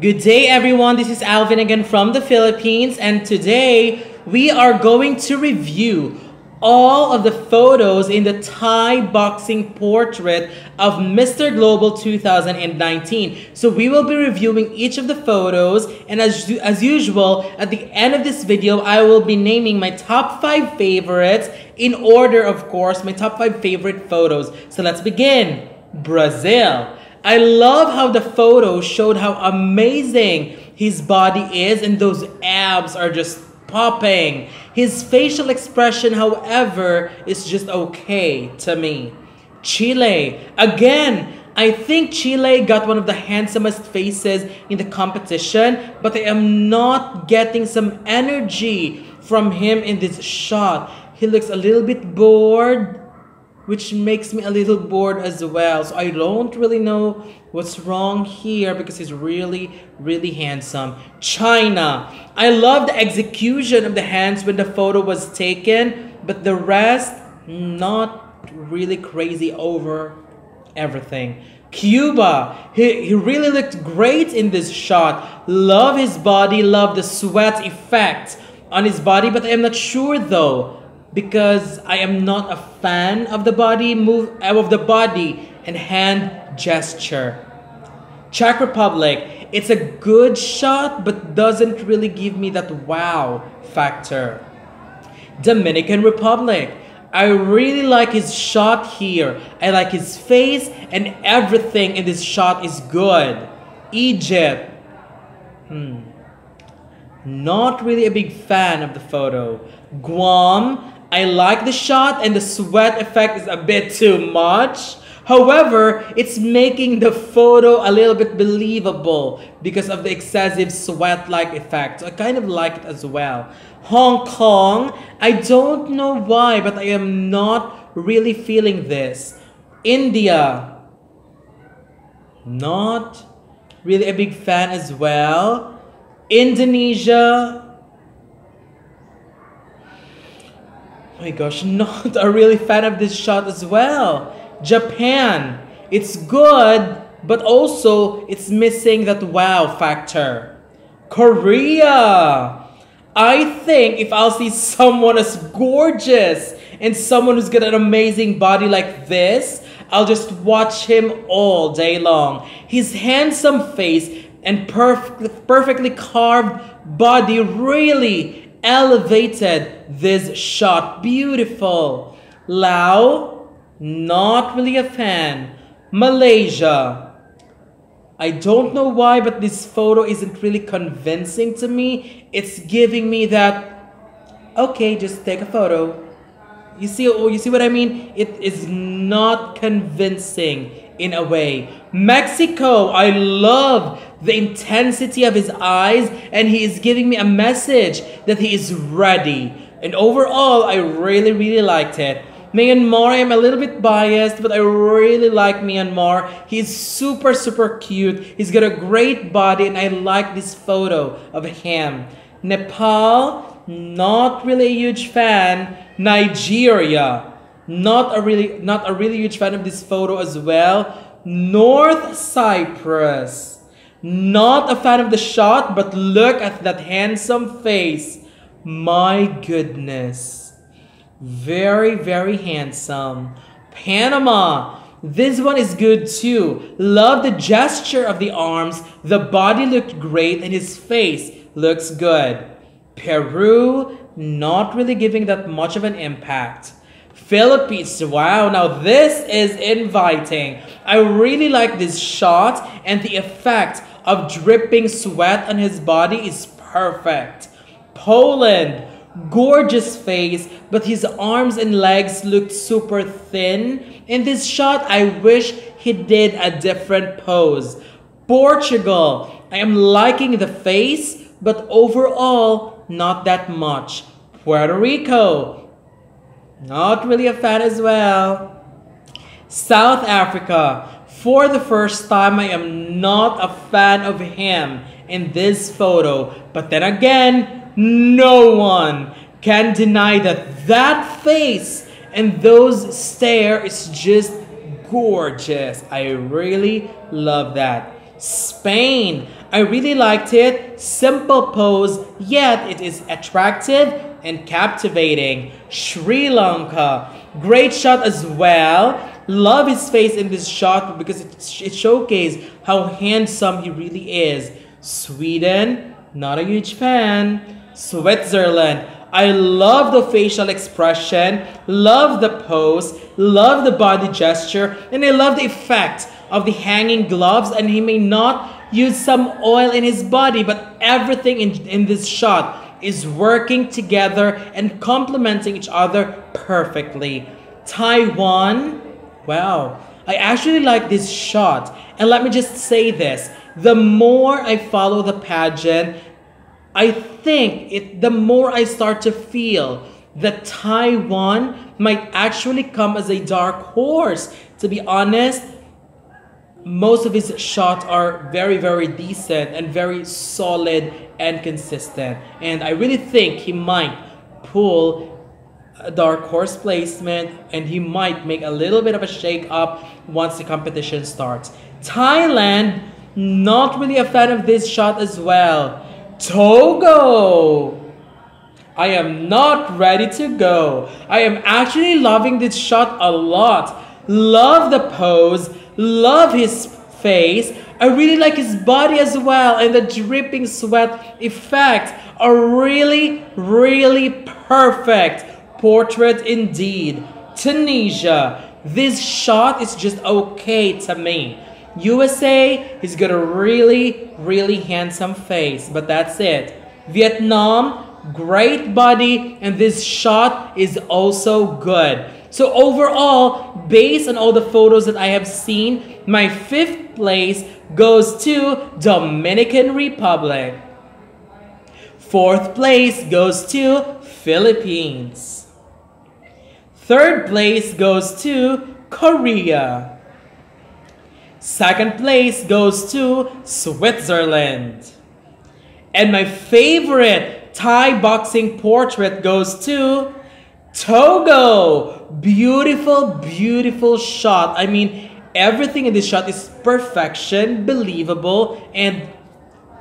Good day everyone, this is Alvin again from the Philippines, and today we are going to review all of the photos in the Thai boxing portrait of Mr. Global 2019. So we will be reviewing each of the photos, and as usual, at the end of this video, I will be naming my top 5 favorites in order, of course, my top 5 favorite photos. So let's begin. Brazil. I love how the photo showed how amazing his body is, and those abs are just popping. His facial expression, however, is just okay to me. Chile. Again, I think Chile got one of the handsomest faces in the competition, but I am not getting some energy from him in this shot. He looks a little bit bored, which makes me a little bored as well. So I don't really know what's wrong here because he's really handsome. China. I love the execution of the hands when the photo was taken, but the rest, not really crazy over everything. Cuba. He really looked great in this shot. Love his body, love the sweat effect on his body, but I'm not sure though, because I am not a fan of the body move, of the body and hand gesture. Czech Republic, it's a good shot but doesn't really give me that wow factor. Dominican Republic, I really like his shot here. I like his face and everything in this shot is good. Egypt, not really a big fan of the photo. Guam, I like the shot and the sweat effect is a bit too much. However, it's making the photo a little bit believable because of the excessive sweat-like effect. I kind of like it as well. Hong Kong, I don't know why, but I am not really feeling this. India, not really a big fan as well. Indonesia, oh my gosh, not a really fan of this shot as well. Japan, it's good, but also it's missing that wow factor. Korea, I think if I'll see someone as gorgeous and someone who's got an amazing body like this, I'll just watch him all day long. His handsome face and perfectly carved body really elevated this shot. Beautiful. Laos, not really a fan. Malaysia, I don't know why, but this photo isn't really convincing to me. It's giving me that, okay, just take a photo. You see what I mean? It is not convincing in a way. Mexico, I love the intensity of his eyes, and he is giving me a message that he is ready. And overall, I really liked it. Myanmar, I'm a little bit biased, but I really like Myanmar. He's super cute. He's got a great body, and I like this photo of him. Nepal, not really a huge fan. Nigeria, not a really huge fan of this photo as well. North Cyprus, not a fan of the shot, but look at that handsome face. My goodness. Very handsome. Panama, this one is good too. Love the gesture of the arms. The body looked great and his face looks good. Peru, not really giving that much of an impact. Philippines, wow, now this is inviting. I really like this shot, and the effect of dripping sweat on his body is perfect. Poland, gorgeous face, but his arms and legs looked super thin. In this shot, I wish he did a different pose. Portugal, I am liking the face, but overall, not that much. Puerto Rico, not really a fan as well. South Africa, for the first time, I am not a fan of him in this photo. But then again, no one can deny that that face and those stare is just gorgeous. I really love that. Spain. I really liked it. Simple pose, yet it is attractive and captivating. Sri Lanka. Great shot as well. Love his face in this shot because it showcases how handsome he really is. Sweden. Not a huge fan. Switzerland. I love the facial expression, love the pose, love the body gesture, and I love the effect of the hanging gloves. And he may not use some oil in his body, but everything in this shot is working together and complementing each other perfectly. Taiwan, wow, I actually like this shot. And let me just say this, the more I follow the pageant, I think the more I start to feel that Taiwan might actually come as a dark horse. To be honest, most of his shots are very, very decent and very solid and consistent. And I really think he might pull a dark horse placement, and he might make a little bit of a shake up once the competition starts. Thailand, not really a fan of this shot as well. Togo. I am not ready to go. I am actually loving this shot a lot. Love the pose, love his face. I really like his body as well, and the dripping sweat effects are really, really perfect. Portrait indeed. Tunisia. This shot is just okay to me. USA, he's got a really, really handsome face, but that's it. Vietnam, great body, and this shot is also good. So overall, based on all the photos that I have seen, my 5th place goes to Dominican Republic. 4th place goes to Philippines. 3rd place goes to Korea. 2nd place goes to Switzerland. And my favorite Thai boxing portrait goes to Togo. Beautiful, beautiful shot. I mean, everything in this shot is perfection, believable, and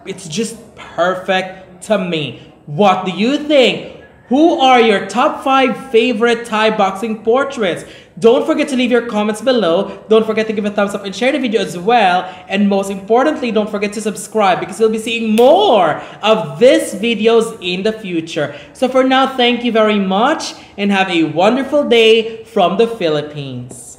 it's just perfect to me. What do you think? Who are your top 5 favorite Thai boxing portraits? Don't forget to leave your comments below. Don't forget to give a thumbs up and share the video as well. And most importantly, don't forget to subscribe because you'll be seeing more of these videos in the future. So for now, thank you very much and have a wonderful day from the Philippines.